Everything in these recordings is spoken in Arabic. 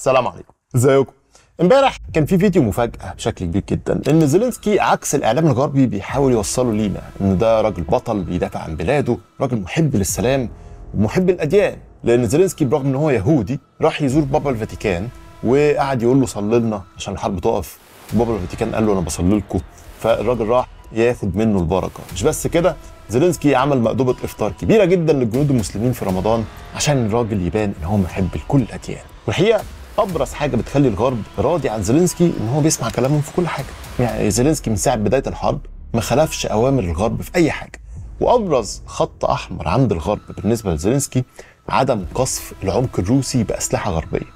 السلام عليكم. ازيكم؟ امبارح كان في فيديو مفاجأة بشكل كبير جدا، ان زيلينسكي عكس الاعلام الغربي بيحاول يوصله لينا، ان ده راجل بطل بيدافع عن بلاده، راجل محب للسلام ومحب الاديان، لان زيلينسكي برغم ان هو يهودي راح يزور بابا الفاتيكان وقعد يقول له صلي لنا عشان الحرب تقف، بابا الفاتيكان قال له انا بصلي لكم، فالراجل راح ياخد منه البركه. مش بس كده، زيلينسكي عمل مأدبة إفطار كبيرة جدا للجنود المسلمين في رمضان عشان الراجل يبان إن هو محب لكل الأديان. والحقيقة أبرز حاجة بتخلي الغرب راضي عن زيلينسكي إن هو بيسمع كلامهم في كل حاجة. يعني زيلينسكي من ساعة بداية الحرب ما خلفش أوامر الغرب في أي حاجة. وأبرز خط أحمر عند الغرب بالنسبة لزيلينسكي عدم قصف العمق الروسي بأسلحة غربية.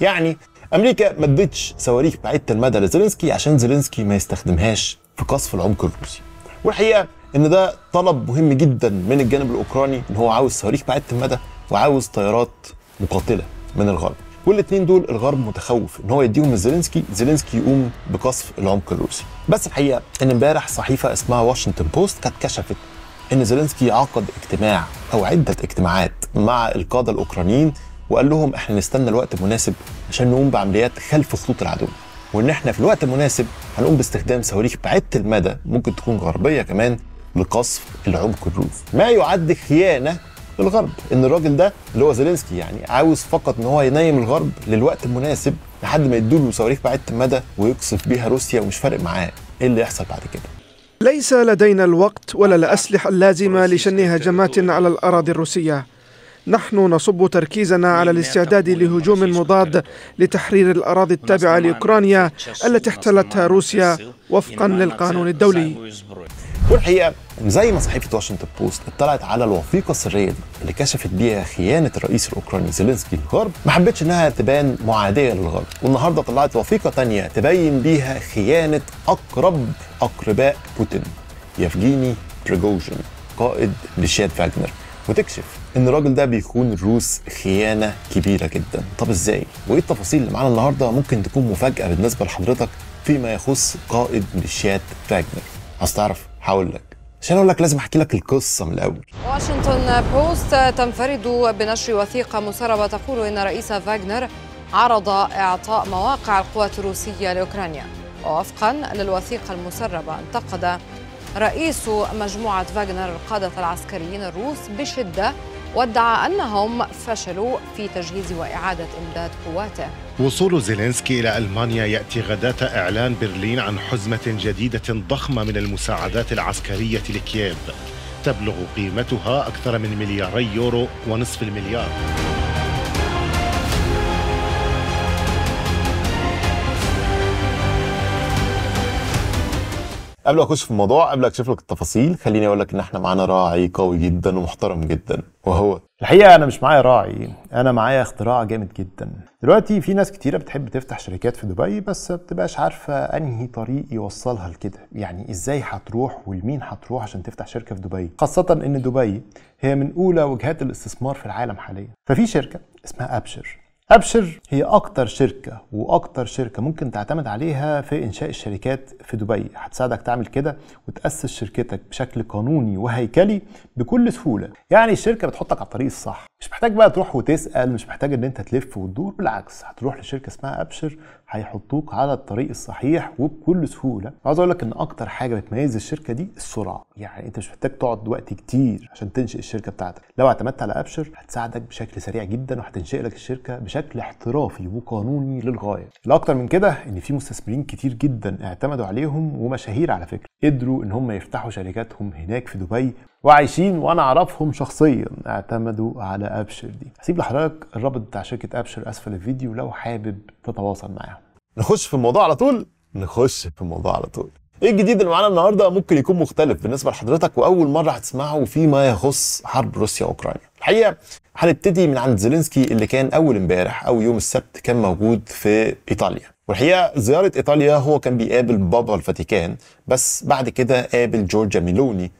يعني أمريكا ما ادتش صواريخ بعيدة المدى لزيلينسكي عشان زيلينسكي ما يستخدمهاش في قصف العمق الروسي. والحقيقة ان ده طلب مهم جدا من الجانب الاوكراني، ان هو عاوز صواريخ بعيدة المدى وعاوز طيارات مقاتله من الغرب، والاثنين دول الغرب متخوف ان هو يديهم لزيلينسكي، زيلينسكي يقوم بقصف العمق الروسي. بس الحقيقه ان امبارح صحيفه اسمها واشنطن بوست كانت كشفت ان زيلينسكي عقد اجتماع او عده اجتماعات مع القاده الاوكرانيين، وقال لهم احنا نستنى الوقت المناسب عشان نقوم بعمليات خلف خطوط العدو، وان احنا في الوقت المناسب هنقوم باستخدام صواريخ بعيدة المدى ممكن تكون غربيه كمان لقصف العمق الروسي. ما يعد خيانه للغرب، ان الراجل ده اللي هو زيلينسكي يعني عاوز فقط ان هو ينيم الغرب للوقت المناسب لحد ما يدوله صواريخ بعيدة المدى ويقصف بيها روسيا، ومش فارق معاه ايه اللي يحصل بعد كده. ليس لدينا الوقت ولا الاسلحه اللازمه لشن هجمات على الاراضي الروسيه. نحن نصب تركيزنا على الاستعداد لهجوم مضاد لتحرير الأراضي التابعة لأوكرانيا التي احتلتها روسيا وفقا للقانون الدولي. والحقيقة زي ما صحيفة واشنطن بوست اطلعت على الوثيقة السرية دي اللي كشفت بيها خيانة الرئيس الأوكراني زيلينسكي للغرب، ما حبتش انها تبان معادية للغرب، والنهاردة طلعت وثيقة تانية تبين بيها خيانة أقرب أقرباء بوتين، يفجيني بريغوجين قائد ميليشيات فاغنر، وتكشف ان الراجل ده بيخون الروس خيانه كبيره جدا. طب ازاي؟ وايه التفاصيل اللي معانا النهارده؟ ممكن تكون مفاجاه بالنسبه لحضرتك فيما يخص قائد ميليشيات فاغنر. عايز تعرف؟ هقول لك. عشان اقول لك لازم احكي لك القصه من الاول. واشنطن بوست تنفرد بنشر وثيقه مسربه تقول ان رئيس فاغنر عرض اعطاء مواقع القوات الروسيه لاوكرانيا، ووفقا للوثيقه المسربه انتقد رئيس مجموعة فاغنر القادة العسكريين الروس بشدة، وادعى أنهم فشلوا في تجهيز وإعادة إمداد قواته. وصول زيلينسكي إلى ألمانيا يأتي غداة إعلان برلين عن حزمة جديدة ضخمة من المساعدات العسكرية لكييف تبلغ قيمتها أكثر من 2 مليار يورو ونصف المليار. قبل ما اخش في الموضوع، قبل ما اكشف لك التفاصيل، خليني اقول لك ان احنا معانا راعي قوي جدا ومحترم جدا، وهو الحقيقه انا مش معايا راعي، انا معايا اختراع جامد جدا. دلوقتي في ناس كتيره بتحب تفتح شركات في دبي بس ما بتبقاش عارفه انهي طريق يوصلها لكده، يعني ازاي هتروح ولمين هتروح عشان تفتح شركه في دبي، خاصه ان دبي هي من اولى وجهات الاستثمار في العالم حاليا. ففي شركه اسمها ابشر. ابشر هي اكتر شركه ممكن تعتمد عليها في انشاء الشركات في دبي، هتساعدك تعمل كده وتاسس شركتك بشكل قانوني وهيكلي بكل سهوله. يعني الشركه بتحطك على الطريق الصح، مش محتاج بقى تروح وتسال، مش محتاج ان انت تلف وتدور، بالعكس هتروح لشركه اسمها ابشر هيحطوك على الطريق الصحيح وبكل سهوله. عاوز اقول لك ان اكتر حاجه بتميز الشركه دي السرعه، يعني انت مش محتاج تقعد وقت كتير عشان تنشئ الشركه بتاعتك، لو اعتمدت على ابشر هتساعدك بشكل سريع جدا وهتنشئ لك الشركه بشكل احترافي وقانوني للغايه. الاكتر من كده ان في مستثمرين كتير جدا اعتمدوا عليهم، ومشاهير على فكره قدروا ان هم يفتحوا شركاتهم هناك في دبي وعايشين، وانا اعرفهم شخصيا اعتمدوا على ابشر دي. هسيب لحضرتك الرابط بتاع شركه ابشر اسفل الفيديو لو حابب تتواصل معاهم. نخش في الموضوع على طول. ايه الجديد اللي معانا النهارده؟ ممكن يكون مختلف بالنسبه لحضرتك واول مره هتسمعه فيما يخص حرب روسيا واوكرانيا. الحقيقه هنبتدي من عند زيلينسكي اللي كان اول امبارح او يوم السبت كان موجود في ايطاليا. والحقيقه زياره ايطاليا هو كان بيقابل بابا الفاتيكان، بس بعد كده قابل جورجيا ميلوني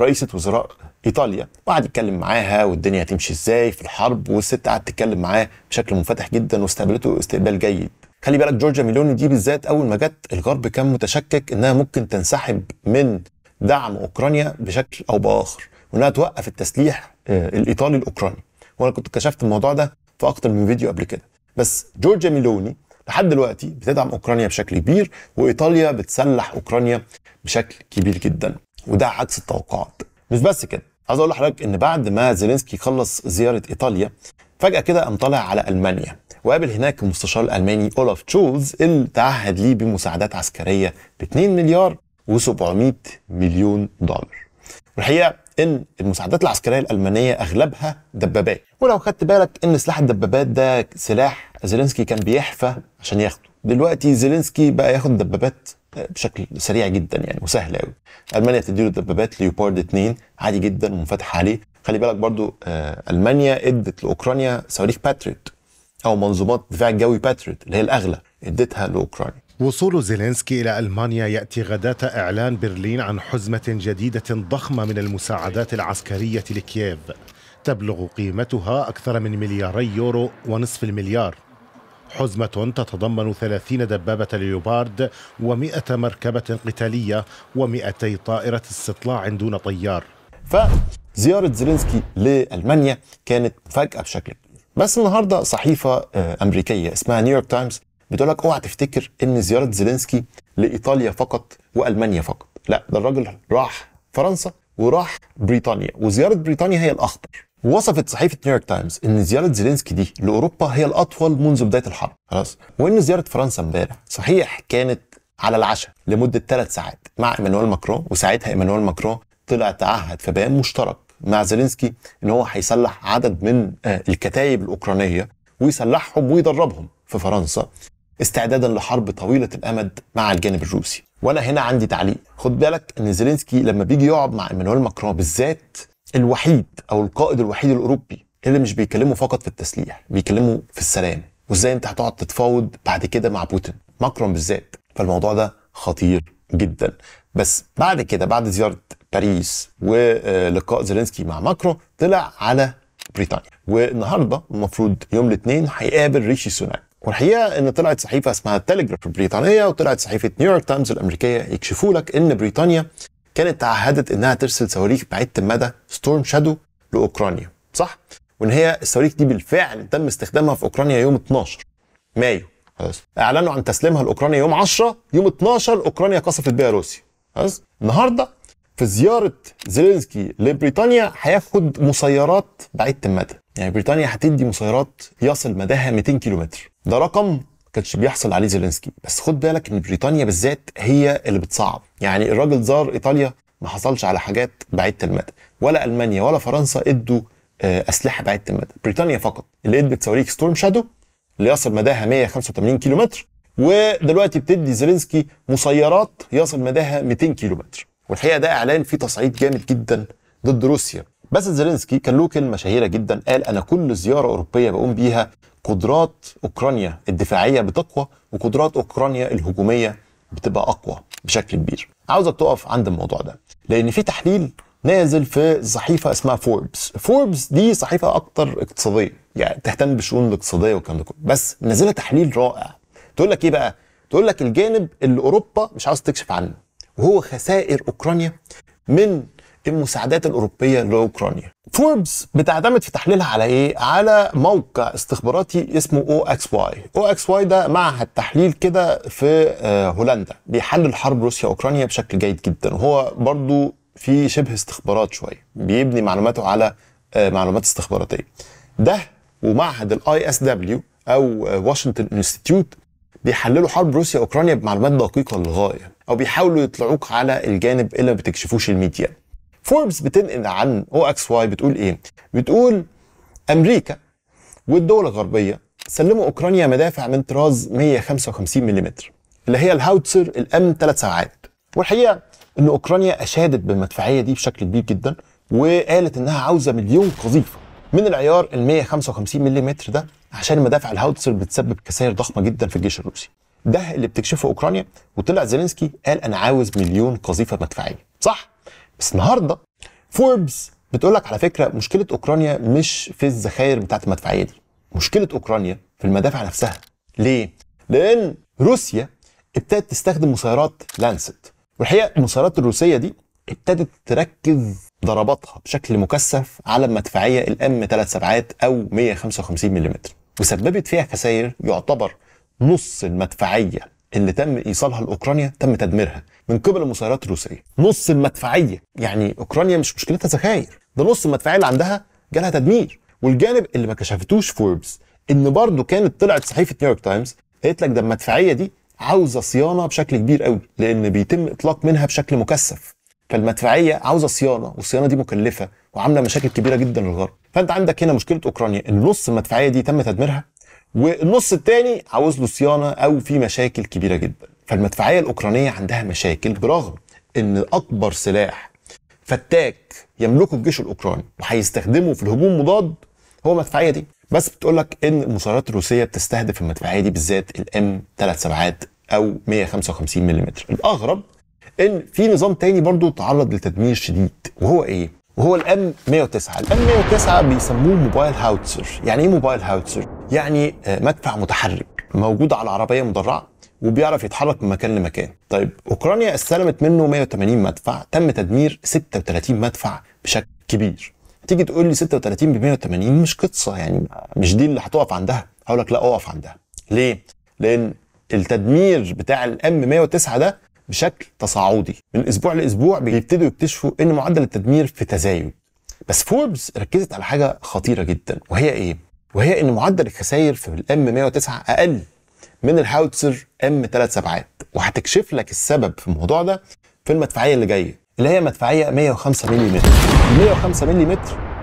رئيسة وزراء ايطاليا، وقعد يتكلم معاها والدنيا هتمشي ازاي في الحرب، والست قعدت تتكلم معاه بشكل منفتح جدا واستقبلته استقبال جيد. خلي بالك جورجيا ميلوني دي بالذات اول ما جت الغرب كان متشكك انها ممكن تنسحب من دعم اوكرانيا بشكل او باخر، وانها توقف التسليح الايطالي الاوكراني، وانا كنت كشفت الموضوع ده في اكتر من فيديو قبل كده. بس جورجيا ميلوني لحد دلوقتي بتدعم أوكرانيا بشكل كبير، وإيطاليا بتسلح أوكرانيا بشكل كبير جدا، وده عكس التوقعات. مش بس كده، عايز أقول لحضرتك إن بعد ما زيلينسكي خلص زيارة إيطاليا فجأة كده قام طالع على ألمانيا وقابل هناك المستشار الألماني أولاف شولز اللي تعهد ليه بمساعدات عسكرية ب 2,700 مليون دولار. والحقيقة إن المساعدات العسكرية الألمانية أغلبها دبابات، ولو خدت بالك إن سلاح الدبابات ده سلاح زيلينسكي كان بيحفى عشان ياخده، دلوقتي زيلينسكي بقى ياخد دبابات بشكل سريع جدا يعني وسهل قوي. ألمانيا بتديله دبابات ليوبارد 2 عادي جدا ومنفتح عليه. خلي بالك برضو ألمانيا ادت لأوكرانيا صواريخ باتريوت أو منظومات دفاع الجوي باتريوت اللي هي الأغلى، ادتها لأوكرانيا. وصول زيلينسكي إلى ألمانيا يأتي غداة إعلان برلين عن حزمة جديدة ضخمة من المساعدات العسكرية لكييف تبلغ قيمتها أكثر من 2 مليار يورو ونصف المليار. حزمة تتضمن 30 دبابة ليوبارد و100 مركبة قتالية و200 طائرة استطلاع دون طيار. فزيارة زيلينسكي لألمانيا كانت فجأة بشكل كبير. بس النهاردة صحيفة أمريكية اسمها نيويورك تايمز بتقول لك اوعى تفتكر ان زياره زيلينسكي لايطاليا فقط والمانيا فقط، لا ده الراجل راح فرنسا وراح بريطانيا، وزياره بريطانيا هي الاخطر. وصفت صحيفه نيويورك تايمز ان زياره زيلينسكي دي لاوروبا هي الاطول منذ بدايه الحرب، خلاص، وان زياره فرنسا امبارح صحيح كانت على العشاء لمده 3 ساعات مع ايمانويل ماكرون، وساعتها ايمانويل ماكرون طلع تعهد في بيان مشترك مع زيلينسكي ان هو هيسلح عدد من الكتائب الاوكرانيه ويسلحهم ويدربهم في فرنسا استعدادا لحرب طويله الامد مع الجانب الروسي. وانا هنا عندي تعليق، خد بالك ان زيلينسكي لما بيجي يقعد مع ايمانويل ماكرون بالذات الوحيد او القائد الوحيد الاوروبي اللي مش بيكلمه فقط في التسليح، بيكلمه في السلام وازاي انت هتقعد تتفاوض بعد كده مع بوتين، ماكرون بالذات. فالموضوع ده خطير جدا. بس بعد كده بعد زياره باريس ولقاء زيلينسكي مع ماكرون طلع على بريطانيا، والنهارده المفروض يوم الاثنين هيقابل ريشي سوناك. والحقيقه ان طلعت صحيفه اسمها تيليجراف البريطانيه وطلعت صحيفه نيويورك تايمز الامريكيه يكشفوا لك ان بريطانيا كانت تعهدت انها ترسل صواريخ بعيده المدى ستورم شادو لاوكرانيا، صح؟ وان هي الصواريخ دي بالفعل تم استخدامها في اوكرانيا يوم 12 مايو، خلاص. اعلنوا عن تسليمها لاوكرانيا يوم 10، يوم 12 اوكرانيا قصفت بها روسيا، خلاص؟ النهارده في زياره زيلينسكي لبريطانيا هياخد مسيرات بعيده المدى، يعني بريطانيا هتدي مسيرات يصل مداها 200 كيلومتر، ده رقم ما كانش بيحصل عليه زيلينسكي. بس خد بالك ان بريطانيا بالذات هي اللي بتصعب، يعني الراجل زار ايطاليا ما حصلش على حاجات بعيده المدى، ولا المانيا ولا فرنسا ادوا اسلحه بعيده المدى، بريطانيا فقط اللي ادت صواريخ ستورم شادو اللي يصل مداها 185 كيلومتر، ودلوقتي بتدي زيلينسكي مسيرات يصل مداها 200 كيلومتر. والحقيقه ده اعلان فيه تصعيد جامد جدا ضد روسيا. بس زيلينسكي كان له كلمه شهيره جدا، قال انا كل زياره اوروبيه بقوم بيها قدرات اوكرانيا الدفاعيه بتقوى وقدرات اوكرانيا الهجوميه بتبقى اقوى بشكل كبير. عاوزك تقف عند الموضوع ده لان في تحليل نازل في صحيفه اسمها فوربس. فوربس دي صحيفه اكتر اقتصاديه، يعني تهتم بالشؤون الاقتصاديه والكلام ده كله، بس نازله تحليل رائع. تقول لك ايه بقى؟ تقول لك الجانب اللي اوروبا مش عاوز تكشف عنه وهو خسائر اوكرانيا من المساعدات الأوروبية لأوكرانيا. فوربس بتعتمد في تحليلها على إيه؟ على موقع استخباراتي اسمه OXY. OXY ده معهد تحليل كده في هولندا بيحلل حرب روسيا أوكرانيا بشكل جيد جدا، وهو برضو في شبه استخبارات شوية، بيبني معلوماته على معلومات استخباراتية. ده ومعهد ال ISW أو واشنطن انستيتيوت بيحللوا حرب روسيا أوكرانيا بمعلومات دقيقة للغاية، أو بيحاولوا يطلعوك على الجانب اللي ما بتكشفوش الميديا. فوربس بتنقل عن OXY بتقول ايه؟ بتقول امريكا والدول الغربيه سلموا اوكرانيا مدافع من طراز 155 ملم اللي هي الهاوتسر الام 3 ساعات. والحقيقه ان اوكرانيا اشادت بالمدفعيه دي بشكل كبير جدا وقالت انها عاوزه 1,000,000 قذيفه من العيار ال 155 ملم ده عشان مدافع الهاوتسر بتسبب خسائر ضخمه جدا في الجيش الروسي. ده اللي بتكشفه اوكرانيا، وطلع زيلينسكي قال انا عاوز 1,000,000 قذيفه مدفعيه، صح؟ بس النهارده فوربس بتقول لك على فكره مشكله اوكرانيا مش في الذخاير بتاعت المدفعيه دي، مشكله اوكرانيا في المدافع نفسها. ليه؟ لان روسيا ابتدت تستخدم مسيرات لانست، والحقيقه المسيرات الروسيه دي ابتدت تركز ضرباتها بشكل مكثف على المدفعيه الام 3 سبعات او 155 ملم، وسببت فيها خسائر يعتبر نص المدفعية اللي تم ايصالها لاوكرانيا تم تدميرها من قبل المسيرات الروسيه. نص المدفعيه، يعني اوكرانيا مش مشكلتها ذخاير، ده نص المدفعيه اللي عندها جالها تدمير. والجانب اللي ما كشفتوش فوربس ان برضه كانت طلعت صحيفه نيويورك تايمز قالت لك ده المدفعيه دي عاوزه صيانه بشكل كبير قوي لان بيتم اطلاق منها بشكل مكثف، فالمدفعيه عاوزه صيانه والصيانه دي مكلفه وعامله مشاكل كبيره جدا للغرب. فانت عندك هنا مشكله اوكرانيا النص المدفعيه دي تم تدميرها، والنص الثاني عاوز له صيانه او في مشاكل كبيره جدا. فالمدفعيه الاوكرانيه عندها مشاكل برغم ان اكبر سلاح فتاك يملكه الجيش الاوكراني وهيستخدمه في الهجوم مضاد هو المدفعيه دي، بس بتقول لك ان المسيرات الروسيه بتستهدف المدفعيه دي بالذات الام 3 سبعات او 155 ملم. الاغرب ان في نظام ثاني برضه تعرض لتدمير شديد وهو ايه؟ وهو الام 109. الام 109 بيسموه موبايل هاوتسر. يعني ايه موبايل هاوتسر؟ يعني مدفع متحرك موجود على عربيه مدرعه وبيعرف يتحرك من مكان لمكان. طيب اوكرانيا استلمت منه 180 مدفع، تم تدمير 36 مدفع بشكل كبير. تيجي تقول لي 36 ب 180 مش قصه، يعني مش دي اللي هتقف عندها. هقول لك لا اقف عندها. ليه؟ لان التدمير بتاع الام 109 ده بشكل تصاعدي من اسبوع لاسبوع، بيبتدوا يكتشفوا ان معدل التدمير في تزايد. بس فوربس ركزت على حاجه خطيره جدا وهي ايه؟ وهي ان معدل الخسائر في الام 109 اقل من الهاوتسر ام 3 سبعات، وهتكشف لك السبب في الموضوع ده في المدفعيه اللي جايه اللي هي مدفعيه 105 ملم. 105 ملم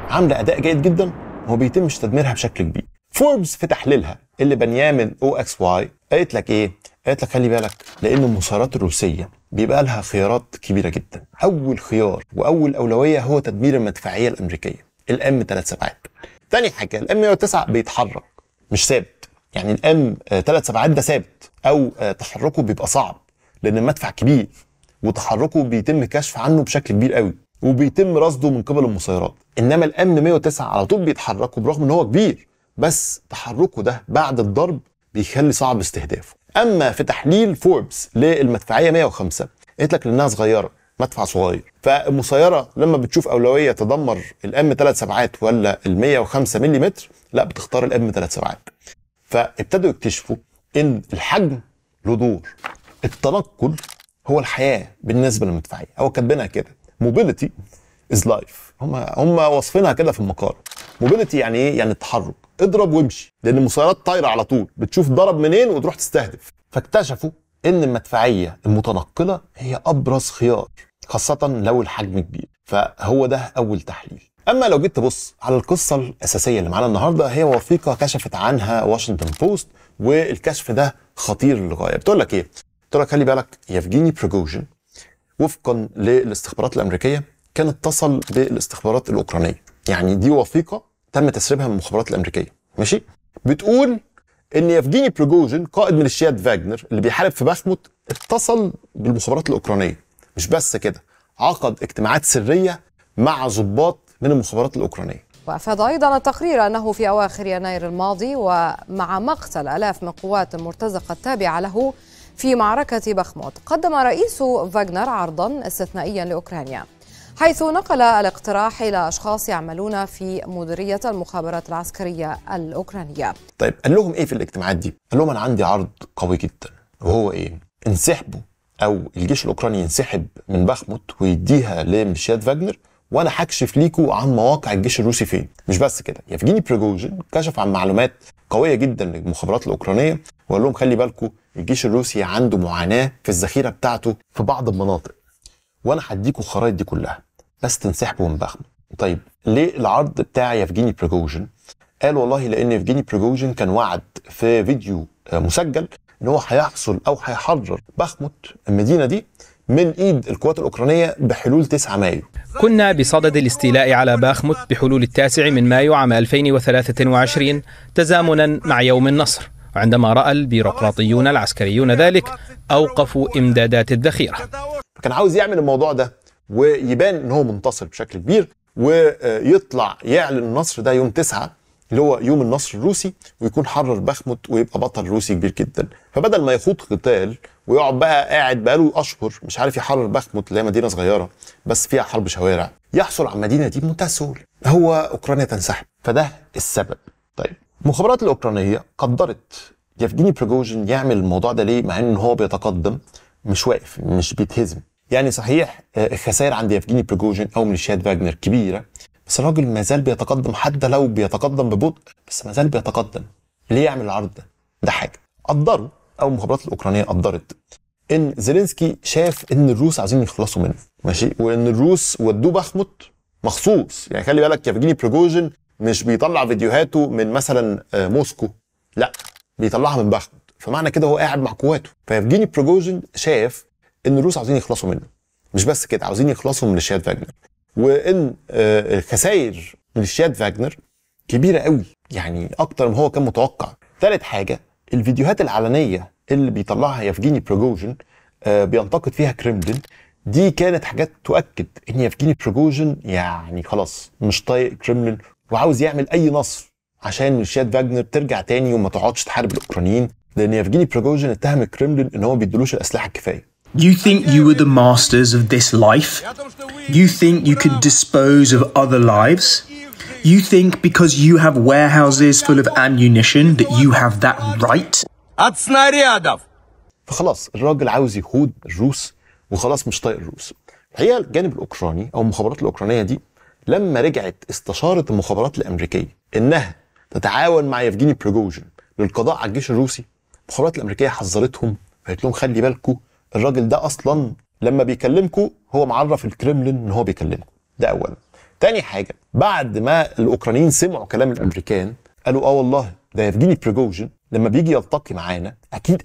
عامله اداء جيد جدا وما بيتمش تدميرها بشكل كبير. فوربس في تحليلها اللي بنيامن OXY قالت لك ايه؟ قالت لك خلي بالك لان المسيرات الروسيه بيبقى لها خيارات كبيره جدا. اول خيار واول اولويه هو تدمير المدفعيه الامريكيه الام 3 سبعات. تاني حاجه الام 109 بيتحرك مش ثابت، يعني الام 3 سبعات ده ثابت او تحركه بيبقى صعب لان المدفع كبير وتحركه بيتم كشف عنه بشكل كبير قوي وبيتم رصده من قبل المسيرات. انما الام 109 على طول بيتحركوا برغم ان هو كبير، بس تحركه ده بعد الضرب بيخلي صعب استهدافه. اما في تحليل فوربس للمدفعيه 105 قالت لك لانها صغيره، مدفع صغير، فالمسيره لما بتشوف اولويه تدمر الام 3 سبعات ولا ال 105 ملم لا بتختار الام 3 سبعات. فابتدوا يكتشفوا ان الحجم له دور، التنقل هو الحياه بالنسبه للمدفعيه، هو كاتبينها كده موبيليتي از لايف، هم واصفينها كده في المقال. موبيليتي يعني ايه؟ يعني التحرك، اضرب وامشي لان المسيرات طايره على طول بتشوف ضرب منين وتروح تستهدف. فاكتشفوا ان المدفعيه المتنقله هي ابرز خيار خاصه لو الحجم كبير. فهو ده اول تحليل. اما لو جيت تبص على القصه الاساسيه اللي معانا النهارده هي وثيقه كشفت عنها واشنطن بوست، والكشف ده خطير للغايه. بتقول لك ايه؟ بتقول لك خلي بالك يفجيني بروجوجين وفقا للاستخبارات الامريكيه كان اتصل بالاستخبارات الاوكرانيه. يعني دي وثيقه تم تسريبها من المخابرات الامريكيه، ماشي؟ بتقول ان يفجيني بروجوجين قائد ميليشيات فاجنر اللي بيحارب في باخموت اتصل بالمخابرات الاوكرانيه. مش بس كده، عقد اجتماعات سريه مع ضباط من المخابرات الاوكرانيه. وافاد ايضا التقرير انه في اواخر يناير الماضي ومع مقتل الاف من قوات المرتزقه التابعه له في معركه باخموت، قدم رئيس فاجنر عرضا استثنائيا لاوكرانيا، حيث نقل الاقتراح إلى أشخاص يعملون في مديرية المخابرات العسكرية الأوكرانية. طيب قال لهم إيه في الاجتماعات دي؟ قال لهم أنا عندي عرض قوي جدا وهو إيه؟ انسحبوا أو الجيش الأوكراني ينسحب من باخموت ويديها لميليشيات فاجنر وأنا هكشف ليكم عن مواقع الجيش الروسي فين. مش بس كده، يفجيني بروجوجين كشف عن معلومات قوية جدا للمخابرات الأوكرانية وقال لهم خلي بالكم الجيش الروسي عنده معاناة في الذخيرة بتاعته في بعض المناطق، وانا هديكوا الخرايط دي كلها بس تنسحبوا من باخموت. طيب ليه العرض بتاع يفجيني بروجوجين؟ قال والله لان يفجيني بروجوجين كان وعد في فيديو مسجل ان هو هيحصل او هيحرر باخموت المدينه دي من ايد القوات الاوكرانيه بحلول 9 مايو. كنا بصدد الاستيلاء على باخموت بحلول ال9 من مايو عام 2023 تزامنا مع يوم النصر، وعندما راى البيروقراطيون العسكريون ذلك اوقفوا امدادات الذخيره. كان عاوز يعمل الموضوع ده ويبان ان هو منتصر بشكل كبير ويطلع يعلن النصر ده يوم 9 اللي هو يوم النصر الروسي، ويكون حرر باخموت ويبقى بطل روسي كبير جدا. فبدل ما يخوض قتال ويقعد بقى قاعد بقاله اشهر مش عارف يحرر باخموت اللي هي مدينه صغيره بس فيها حرب شوارع، يحصل على المدينه دي بمنتهى السهوله، هو اوكرانيا تنسحب. فده السبب. طيب المخابرات الاوكرانيه قدرت يفجيني بريغوجين يعمل الموضوع ده ليه مع ان هو بيتقدم، مش واقف، مش بيتهزم. يعني صحيح الخسائر عند يفجيني بريغوجين او ميليشيات فاجنر كبيره، بس الراجل ما زال بيتقدم، حتى لو بيتقدم ببطء بس ما زال بيتقدم. ليه يعمل العرض ده؟ ده حاجه قدروا، او المخابرات الاوكرانيه قدرت ان زيلينسكي شاف ان الروس عايزين يخلصوا منه، ماشي، وان الروس ودوه بخمت مخصوص. يعني خلي بالك يفجيني بريغوجين مش بيطلع فيديوهاته من مثلا موسكو، لا بيطلعها من بخمت، فمعنى كده هو قاعد مع قواته. فيفجيني بريغوجين شاف ان الروس عايزين يخلصوا منه، مش بس كده، عايزين يخلصوا من ميليشيات فاجنر، وان خسائر ميليشيات فاجنر كبيره قوي، يعني اكتر ما هو كان متوقع. ثالث حاجه، الفيديوهات العلنيه اللي بيطلعها يفجيني بريغوجين بينتقد فيها كريملين، دي كانت حاجات تؤكد ان يفجيني بريغوجين يعني خلاص مش طايق كريملين وعاوز يعمل اي نصر عشان ميليشيات فاجنر ترجع تاني وما تقعدش تحارب الاوكرانيين، لان يفجيني بريغوجين اتهم الكريملين ان هو ما بيدلوش الاسلحه الكفايه. You think you were the masters of this life? You think you could dispose of other lives? You think because you have warehouses full of ammunition that you have that right? فخلاص الراجل عاوز يقود الروس وخلاص مش طايق الروس. الحقيقه الجانب الاوكراني او المخابرات الاوكرانيه دي لما رجعت استشارت المخابرات الامريكيه انها تتعاون مع يفجيني بريغوجين للقضاء على الجيش الروسي، المخابرات الامريكيه حذرتهم وقالت لهم خلي بالكم الراجل ده اصلا لما بيكلمكم هو معرف الكريملين ان هو بيكلمكم. ده اولا. تاني حاجه، بعد ما الاوكرانيين سمعوا كلام الامريكان قالوا اه والله ده يفجيني بريغوجين لما بيجي يلتقي معانا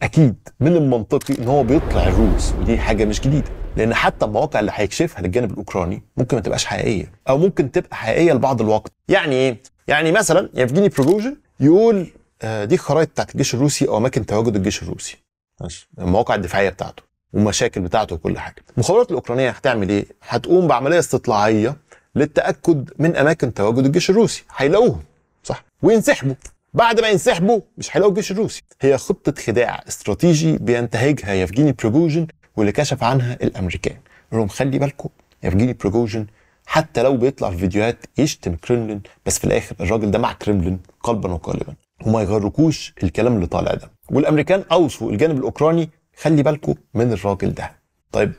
اكيد من المنطقي ان هو بيطلع الروس، ودي حاجه مش جديده، لان حتى المواقع اللي هيكشفها للجانب الاوكراني ممكن ما تبقاش حقيقيه او ممكن تبقى حقيقيه لبعض الوقت. يعني ايه؟ يعني مثلا يفجيني بريغوجين يقول دي الخرائط بتاعت الجيش الروسي او اماكن تواجد الجيش الروسي، ماشي، المواقع الدفاعيه بتاعته ومشاكل بتاعته وكل حاجه. المخابرات الاوكرانيه هتعمل ايه؟ هتقوم بعمليه استطلاعيه للتاكد من اماكن تواجد الجيش الروسي، هيلاقوهم صح وينسحبوا. بعد ما ينسحبوا مش هيلاقوا الجيش الروسي. هي خطه خداع استراتيجي بينتهجها يفجيني بريغوجين واللي كشف عنها الامريكان، قال لهم خلي بالكم يفجيني بريغوجين حتى لو بيطلع في فيديوهات يشتم كريملين بس في الاخر الراجل ده مع كريملين قلبا وقالبا، وما يغركوش الكلام اللي طالع ده. والامريكان اوصوا الجانب الاوكراني خلي بالكم من الراجل ده. طيب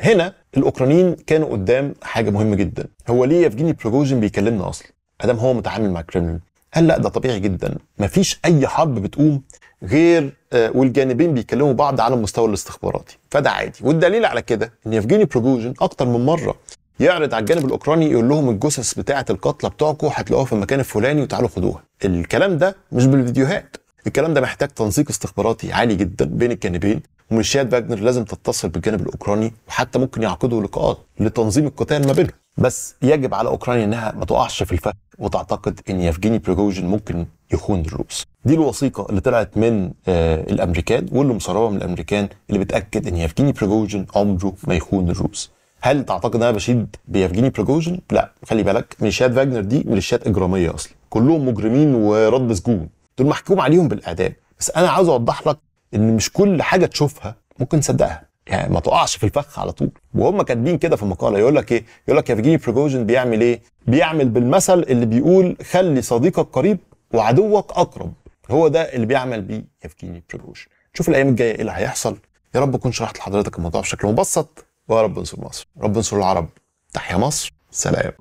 هنا الاوكرانيين كانوا قدام حاجه مهمه جدا، هو ليه يفجيني بريغوجين بيكلمنا اصلا ادام هو متعامل مع كريملين؟ قال لا ده طبيعي جدا، مفيش اي حرب بتقوم غير والجانبين بيكلموا بعض على المستوى الاستخباراتي، فده عادي. والدليل على كده ان يفجيني بريغوجين اكتر من مره يعرض على الجانب الاوكراني يقول لهم الجثث بتاعه القتلى بتوعكم هتلاقوها في المكان الفلاني وتعالوا خدوها. الكلام ده مش بالفيديوهات، الكلام ده محتاج تنسيق استخباراتي عالي جدا بين الجانبين، وميليشيات فاجنر لازم تتصل بالجانب الاوكراني، وحتى ممكن يعقدوا لقاءات لتنظيم القتال ما بينهم. بس يجب على اوكرانيا انها ما تقعش في الفخ وتعتقد ان يفجيني بريغوجين ممكن يخون الروس. دي الوثيقه اللي طلعت من الامريكان واللي مسربه من الامريكان اللي بتاكد ان يفجيني بريغوجين عمره ما يخون الروس. هل تعتقد ان انا بشيد بيفجيني بريغوجين؟ لا، خلي بالك ميليشيات فاجنر دي ميليشيات اجراميه اصلا، كلهم مجرمين ورد سجون، دول محكوم عليهم بالاعدام. بس انا عاوز اوضح لك ان مش كل حاجه تشوفها ممكن تصدقها، يعني ما تقعش في الفخ على طول. وهم كاتبين كده في مقاله يقول لك ايه؟ يقول لك يفجيني بريغوجين بيعمل ايه؟ بيعمل بالمثل اللي بيقول خلي صديقك قريب وعدوك اقرب، هو ده اللي بيعمل بيه يفجيني بريغوجين. شوف الايام الجايه ايه اللي هيحصل. يا رب اكون شرحت لحضرتك الموضوع بشكل مبسط، ويا رب انصر مصر، رب انصر العرب، تحيا مصر، سلام.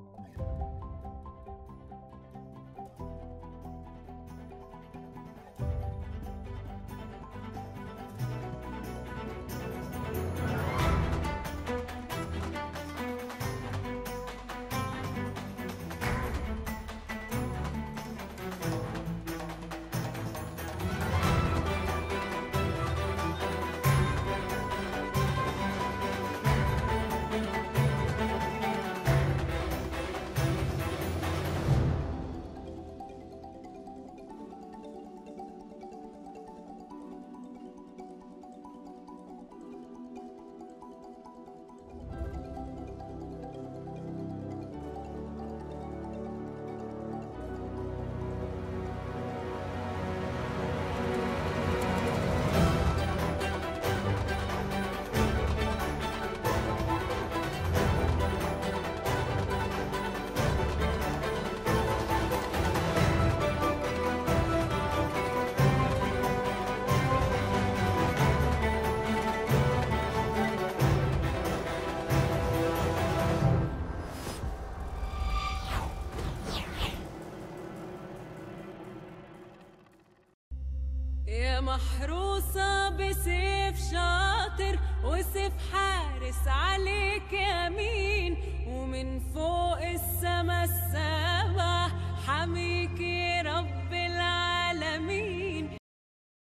محروسة بسيف شاطر وسيف حارس عليك يمين، ومن فوق السما السابع حميك